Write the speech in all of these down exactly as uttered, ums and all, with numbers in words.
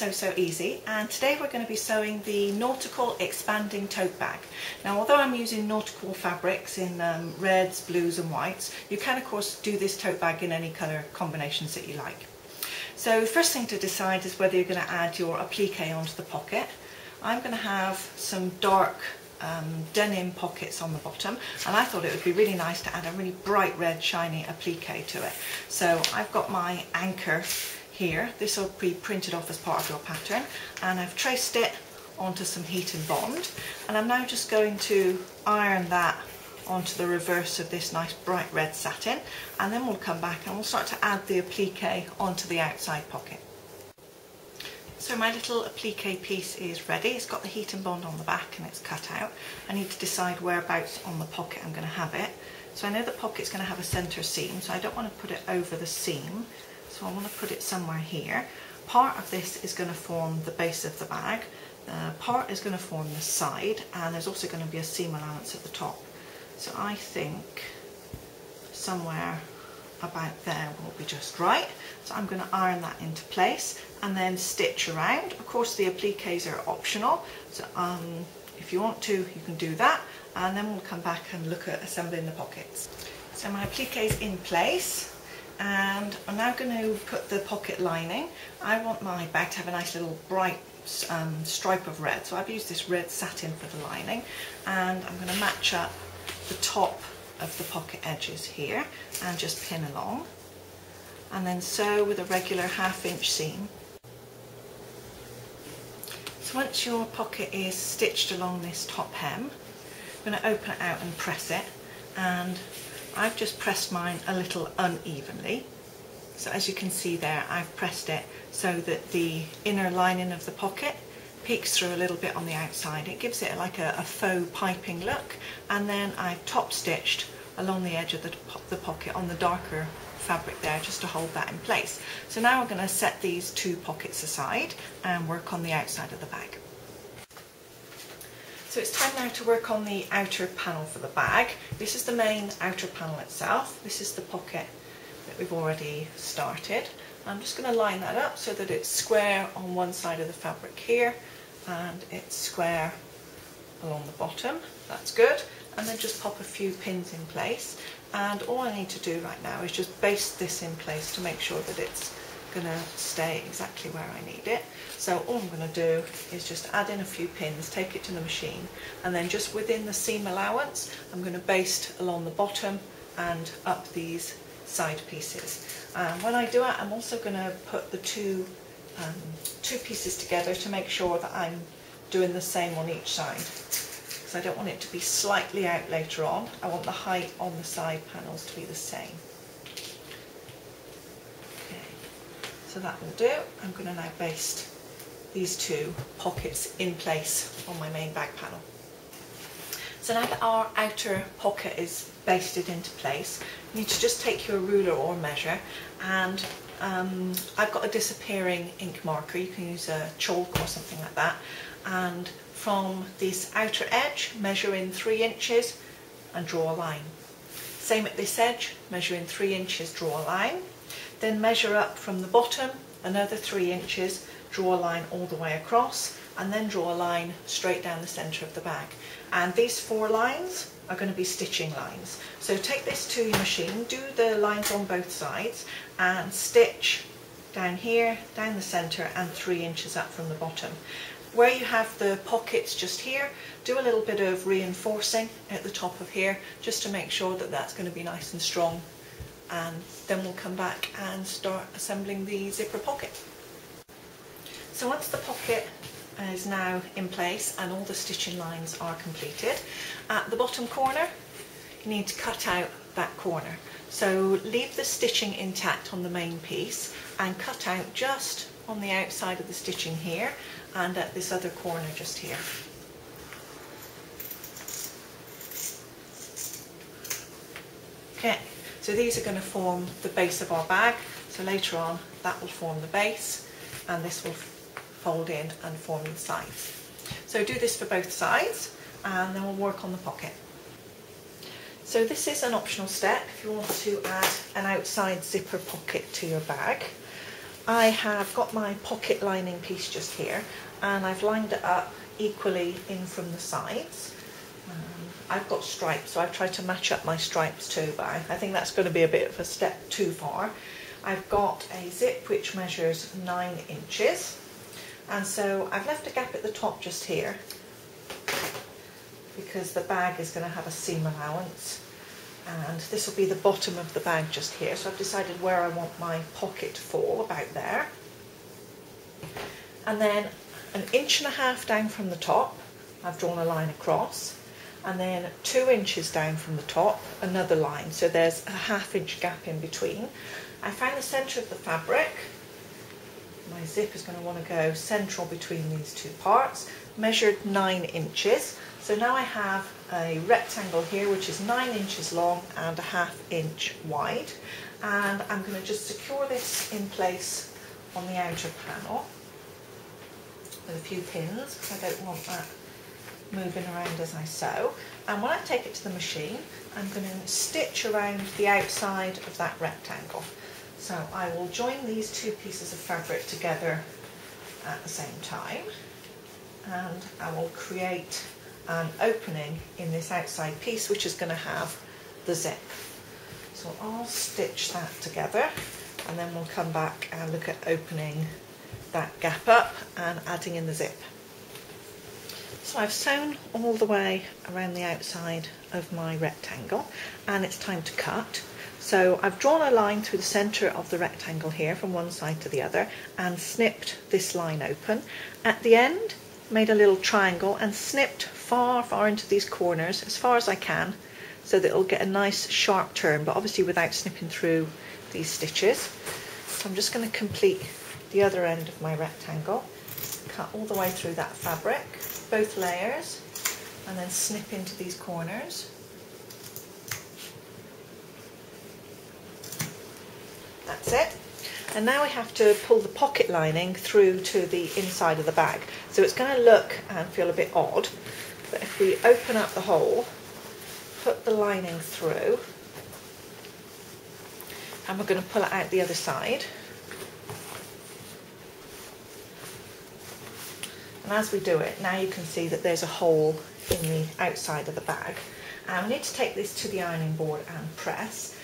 So Sew Easy, and today we're going to be sewing the nautical expanding tote bag. Now, although I'm using nautical fabrics in um, reds, blues and whites, you can of course do this tote bag in any colour combinations that you like. So the first thing to decide is whether you're going to add your applique onto the pocket. I'm going to have some dark Um, denim pockets on the bottom, and I thought it would be really nice to add a really bright red shiny applique to it. So I've got my anchor here. This will be printed off as part of your pattern, and I've traced it onto some heat and bond, and I'm now just going to iron that onto the reverse of this nice bright red satin, and then we'll come back and we'll start to add the applique onto the outside pocket. So my little applique piece is ready. It's got the heat and bond on the back and it's cut out. I need to decide whereabouts on the pocket I'm going to have it. So I know the pocket's going to have a centre seam, so I don't want to put it over the seam. So I want to put it somewhere here. Part of this is going to form the base of the bag. Uh, part is going to form the side, and there's also going to be a seam allowance at the top. So I think somewhere about there will be just right. So I'm going to iron that into place and then stitch around. Of course, the appliques are optional, so um, if you want to, you can do that, and then we'll come back and look at assembling the pockets. So my applique is in place, and I'm now going to put the pocket lining. I want my bag to have a nice little bright um, stripe of red, so I've used this red satin for the lining, and I'm going to match up the top of the pocket edges here and just pin along, and then sew with a regular half inch seam. So once your pocket is stitched along this top hem, I'm going to open it out and press it, and I've just pressed mine a little unevenly. So as you can see there, I've pressed it so that the inner lining of the pocket peeks through a little bit on the outside. It gives it like a, a faux piping look, and then I've top stitched along the edge of the, the pocket on the darker fabric there just to hold that in place. So now we're going to set these two pockets aside and work on the outside of the bag. So it's time now to work on the outer panel for the bag. This is the main outer panel itself. This is the pocket that we've already started. I'm just going to line that up so that it's square on one side of the fabric here and it's square along the bottom. That's good. And then just pop a few pins in place, and all I need to do right now is just baste this in place to make sure that it's going to stay exactly where I need it. So all I'm going to do is just add in a few pins, take it to the machine, and then just within the seam allowance I'm going to baste along the bottom and up these side pieces. And when I do it, I'm also going to put the two um, two pieces together to make sure that I'm doing the same on each side. So I don't want it to be slightly out later on. I want the height on the side panels to be the same. Okay, so that will do. I'm going to now baste these two pockets in place on my main bag panel. So now that our outer pocket is basted into place, you need to just take your ruler or measure, and um, I've got a disappearing ink marker. You can use a chalk or something like that, and from this outer edge measure in three inches and draw a line. Same at this edge, measure in three inches, draw a line, then measure up from the bottom another three inches, draw a line all the way across, and then draw a line straight down the centre of the bag. And these four lines are going to be stitching lines. So take this to your machine, do the lines on both sides, and stitch down here, down the centre, and three inches up from the bottom. Where you have the pockets just here, do a little bit of reinforcing at the top of here just to make sure that that's going to be nice and strong, and then we'll come back and start assembling the zipper pocket. So once the pocket is now in place and all the stitching lines are completed, at the bottom corner you need to cut out that corner. So leave the stitching intact on the main piece and cut out just on the outside of the stitching here and at this other corner just here. Okay, so these are going to form the base of our bag, so later on that will form the base and this will fold in and form the sides. So do this for both sides and then we'll work on the pocket. So this is an optional step if you want to add an outside zipper pocket to your bag. I have got my pocket lining piece just here, and I've lined it up equally in from the sides. Um, I've got stripes, so I've tried to match up my stripes too, but I, I think that's going to be a bit of a step too far. I've got a zip which measures nine inches, and so I've left a gap at the top just here because the bag is going to have a seam allowance, and this will be the bottom of the bag just here. So I've decided where I want my pocket to fall, about there, and then an inch and a half down from the top I've drawn a line across, and then two inches down from the top another line, so there's a half inch gap in between. I found the centre of the fabric. My zip is going to want to go central between these two parts, measured nine inches. So now I have a rectangle here which is nine inches long and a half inch wide, and I'm going to just secure this in place on the outer panel with a few pins because I don't want that moving around as I sew. And when I take it to the machine, I'm going to stitch around the outside of that rectangle. So I will join these two pieces of fabric together at the same time, and I will create an opening in this outside piece which is going to have the zip. So I'll stitch that together, and then we'll come back and look at opening that gap up and adding in the zip. So I've sewn all the way around the outside of my rectangle, and it's time to cut. So I've drawn a line through the centre of the rectangle here from one side to the other and snipped this line open. At the end, made a little triangle and snipped far, far into these corners as far as I can so that it'll get a nice sharp turn, but obviously without snipping through these stitches. So I'm just going to complete the other end of my rectangle, cut all the way through that fabric, both layers, and then snip into these corners. That's it. And now I have to pull the pocket lining through to the inside of the bag. So it's going to look and feel a bit odd, but if we open up the hole, put the lining through, and we're going to pull it out the other side. And as we do it, now you can see that there's a hole in the outside of the bag. And we need to take this to the ironing board and press.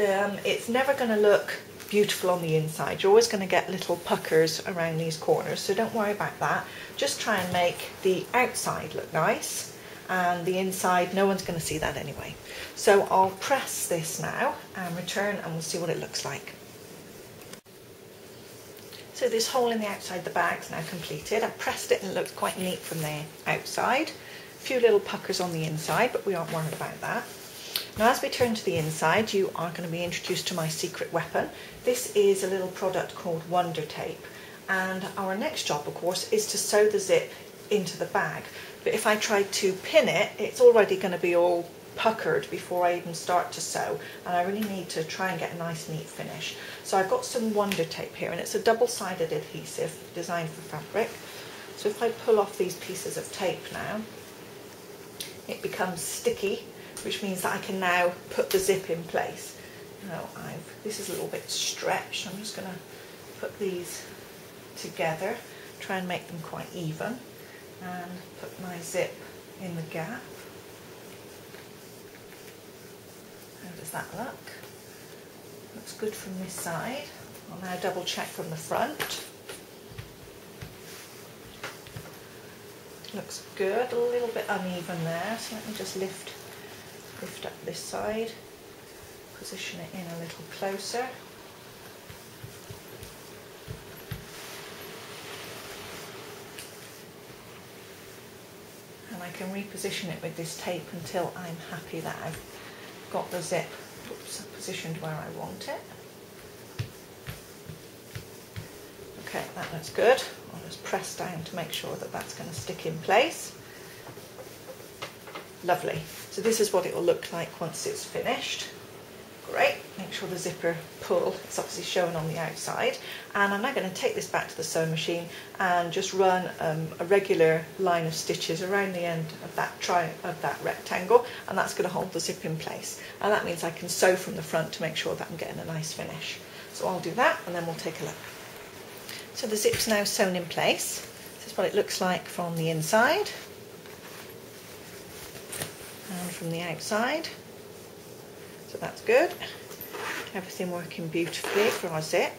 Um, it's never going to look beautiful on the inside. You're always going to get little puckers around these corners, so don't worry about that. Just try and make the outside look nice, and the inside, no one's going to see that anyway. So I'll press this now and return, and we'll see what it looks like. So this hole in the outside of the bag is now completed. I pressed it and it looked quite neat from the outside. A few little puckers on the inside, but we aren't worried about that. Now, as we turn to the inside, you are going to be introduced to my secret weapon. This is a little product called Wonder Tape, and our next job, of course, is to sew the zip into the bag. But if I try to pin it, it's already going to be all puckered before I even start to sew, and I really need to try and get a nice neat finish. So I've got some Wonder Tape here, and it's a double-sided adhesive designed for fabric. So if I pull off these pieces of tape now, it becomes sticky, which means that I can now put the zip in place. Now I've, this is a little bit stretched, I'm just going to put these together, try and make them quite even, and put my zip in the gap. How does that look? Looks good from this side. I'll now double check from the front. Looks good, a little bit uneven there, so let me just lift Lift up this side, position it in a little closer. And I can reposition it with this tape until I'm happy that I've got the zip oops, positioned where I want it. Okay, that looks good. I'll just press down to make sure that that's going to stick in place. Lovely. So this is what it will look like once it's finished. Great. Make sure the zipper pull is obviously shown on the outside. And I'm now going to take this back to the sewing machine and just run um, a regular line of stitches around the end of that tri of that rectangle, and that's going to hold the zip in place. And that means I can sew from the front to make sure that I'm getting a nice finish. So I'll do that, and then we'll take a look. So the zip's now sewn in place. This is what it looks like from the inside and from the outside. So that's good. Everything working beautifully for our zip.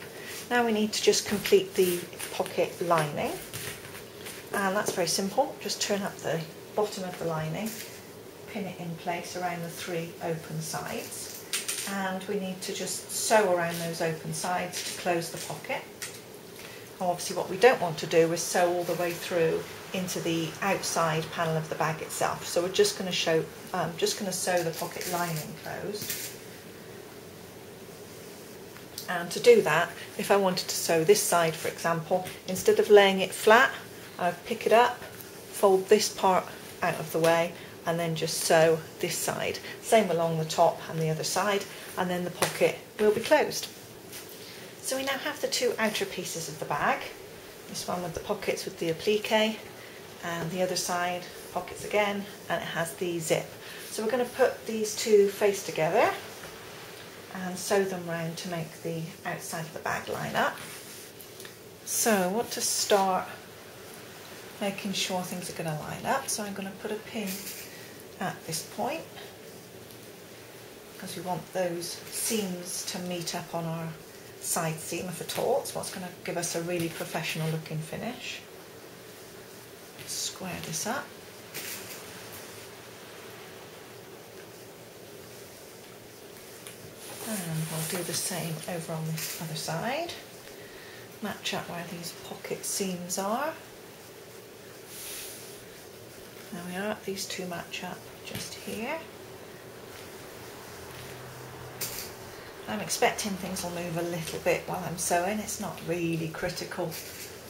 Now we need to just complete the pocket lining. And that's very simple. Just turn up the bottom of the lining, pin it in place around the three open sides. And we need to just sew around those open sides to close the pocket. Obviously what we don't want to do is sew all the way through into the outside panel of the bag itself. So we're just going to show, um, just going to sew the pocket lining closed. And to do that, if I wanted to sew this side, for example, instead of laying it flat, I'd pick it up, fold this part out of the way, and then just sew this side. Same along the top and the other side, and then the pocket will be closed. So we now have the two outer pieces of the bag. This one with the pockets with the applique, and the other side, pockets again, and it has the zip. So we're going to put these two face together and sew them round to make the outside of the bag line up. So I want to start making sure things are going to line up. So I'm going to put a pin at this point because we want those seams to meet up on our side seam of the top. So that's going to give us a really professional looking finish. Square this up. And we'll do the same over on this other side. Match up where these pocket seams are. There we are, these two match up just here. I'm expecting things will move a little bit while I'm sewing. It's not really critical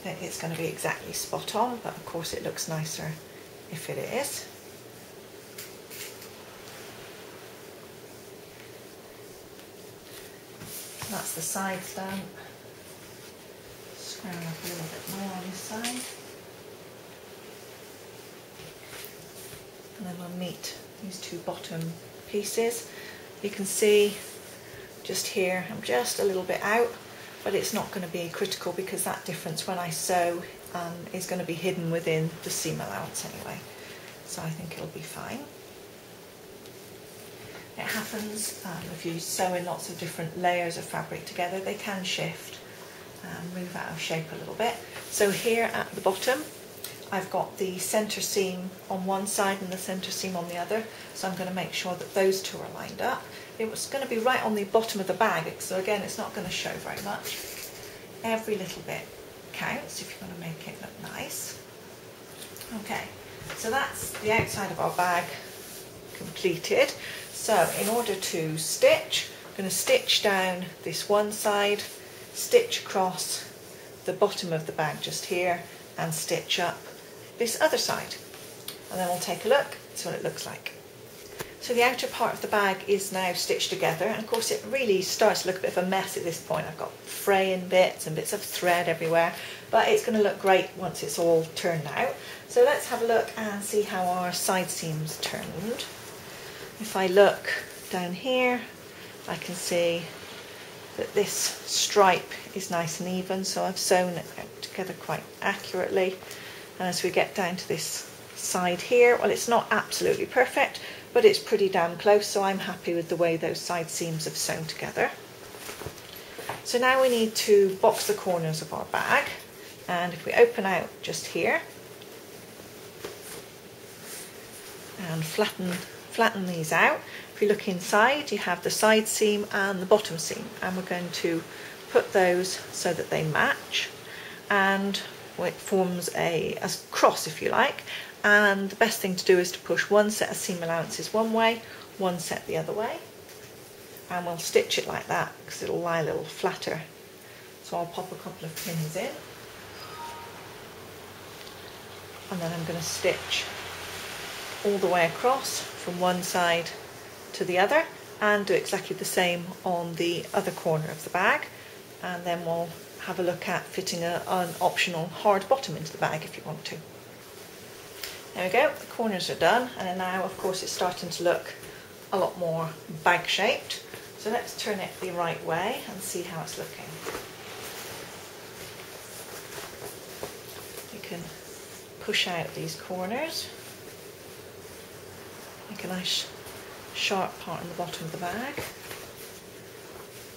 that it's going to be exactly spot on, but of course it looks nicer if it is. So that's the sides done. Square up a little bit more on this side. And then we'll meet these two bottom pieces. You can see just here I'm just a little bit out, but it's not going to be critical because that difference when I sew um, is going to be hidden within the seam allowance anyway, so I think it'll be fine. It happens um, if you sew in lots of different layers of fabric together, they can shift and move out of shape a little bit. So here at the bottom I've got the centre seam on one side and the centre seam on the other, so I'm going to make sure that those two are lined up. It was going to be right on the bottom of the bag, so again it's not going to show very much. Every little bit counts if you want to make it look nice. Okay, so that's the outside of our bag completed. So in order to stitch, I'm going to stitch down this one side, stitch across the bottom of the bag just here, and stitch up this other side, and then we'll take a look. That's what it looks like. So the outer part of the bag is now stitched together, and of course it really starts to look a bit of a mess at this point. I've got fraying bits and bits of thread everywhere, but it's going to look great once it's all turned out. So let's have a look and see how our side seams turned. If I look down here, I can see that this stripe is nice and even, so I've sewn it together quite accurately. And as we get down to this side here, well, it's not absolutely perfect, but it's pretty damn close, so I'm happy with the way those side seams have sewn together. So now we need to box the corners of our bag, and if we open out just here and flatten flatten these out, if you look inside you have the side seam and the bottom seam, and we're going to put those so that they match and it forms a, a cross, if you like. And the best thing to do is to push one set of seam allowances one way, one set the other way, and we'll stitch it like that because it'll lie a little flatter. So I'll pop a couple of pins in, and then I'm going to stitch all the way across from one side to the other, and do exactly the same on the other corner of the bag. And then we'll have a look at fitting a, an optional hard bottom into the bag if you want to. There we go, the corners are done, and now of course it's starting to look a lot more bag shaped. So let's turn it the right way and see how it's looking. can push out these corners, make a nice sharp part in the bottom of the bag.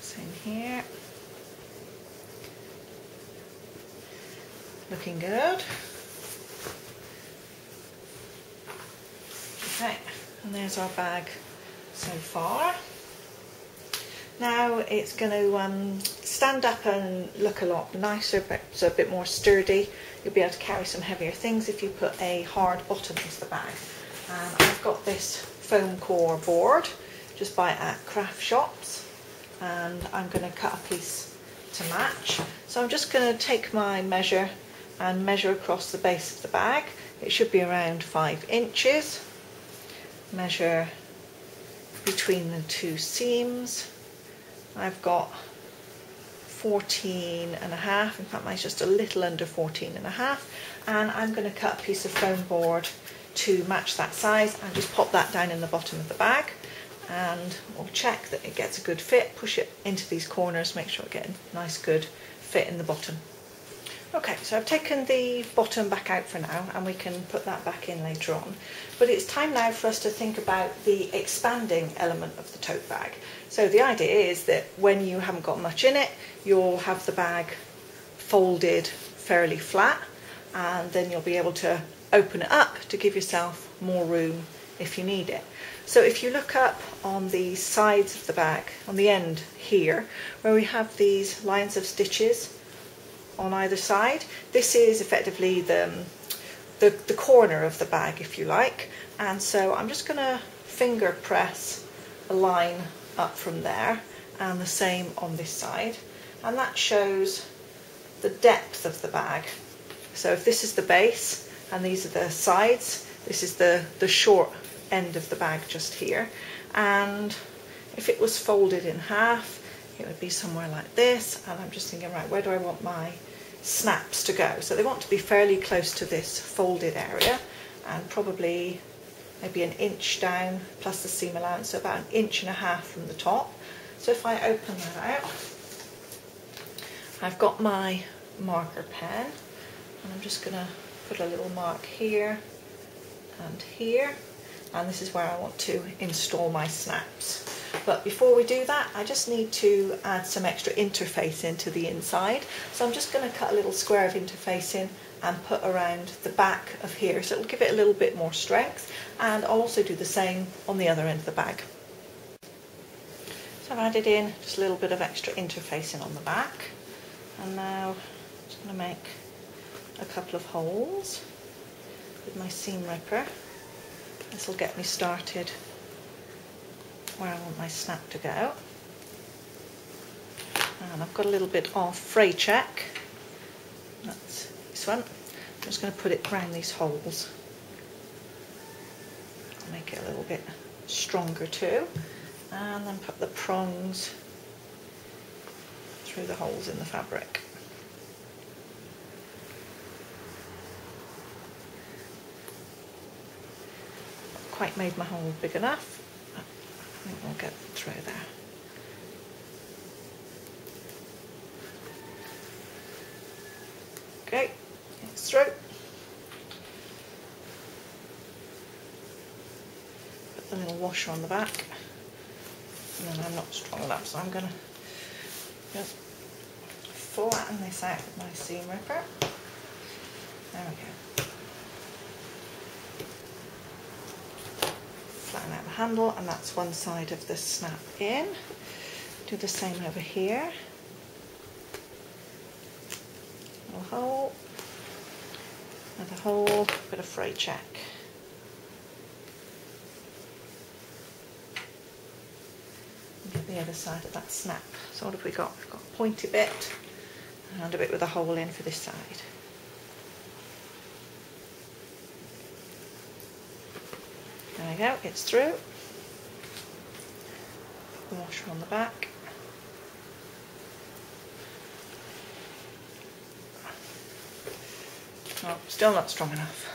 Same here. Looking good. Okay, and there's our bag so far. Now it's going to um, stand up and look a lot nicer, but so a bit more sturdy. You'll be able to carry some heavier things if you put a hard bottom into the bag. Um, I've got this foam core board just buy it at craft shops, and I'm going to cut a piece to match. So I'm just going to take my measure and measure across the base of the bag. It should be around five inches. Measure between the two seams. I've got fourteen and a half, in fact mine's just a little under fourteen and a half, and I'm going to cut a piece of foam board to match that size and just pop that down in the bottom of the bag, and we'll check that it gets a good fit, push it into these corners, make sure it gets a nice good fit in the bottom. Okay, so I've taken the bottom back out for now and we can put that back in later on. But it's time now for us to think about the expanding element of the tote bag. So the idea is that when you haven't got much in it, you'll have the bag folded fairly flat, and then you'll be able to open it up to give yourself more room if you need it. So if you look up on the sides of the bag, on the end here, where we have these lines of stitches on either side, this is effectively the, the, the corner of the bag, if you like, and so I'm just going to finger press a line up from there, and the same on this side, and that shows the depth of the bag. So if this is the base and these are the sides, this is the, the short end of the bag just here, and if it was folded in half, it would be somewhere like this, and I'm just thinking, right, where do I want my snaps to go? So they want to be fairly close to this folded area, and probably maybe an inch down plus the seam allowance, so about an inch and a half from the top. So if I open that out, I've got my marker pen, and I'm just going to put a little mark here and here, and this is where I want to install my snaps. But before we do that, I just need to add some extra interfacing into the inside. So I'm just going to cut a little square of interfacing and put around the back of here, so it'll give it a little bit more strength, and I'll also do the same on the other end of the bag. So I've added in just a little bit of extra interfacing on the back, and now I'm just going to make a couple of holes with my seam ripper. This will get me started where I want my snap to go, and I've got a little bit of fray check, that's this one. I'm just going to put it around these holes, I'll make it a little bit stronger too, and then put the prongs through the holes in the fabric. Not quite made my hole big enough. I think we'll get through there. Okay, it's through. Put the little washer on the back, and then I'm not strong enough, so I'm going to just flatten this out with my seam ripper. There we go. Flatten out the handle, and that's one side of the snap in. Do the same over here. Little hole, another hole, bit of fray check. And get the other side of that snap. So what have we got? We've got a pointy bit and a bit with a hole in for this side. There we go, it's through. Put the washer on the back. Oh, still not strong enough.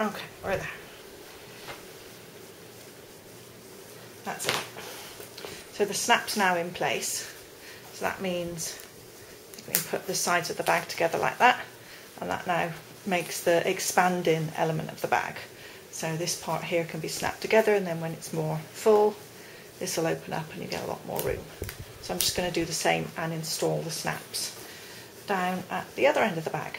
Okay, right there. So the snap's now in place, so that means you can put the sides of the bag together like that, and that now makes the expanding element of the bag. So this part here can be snapped together, and then when it's more full, this will open up and you get a lot more room. So I'm just going to do the same and install the snaps down at the other end of the bag.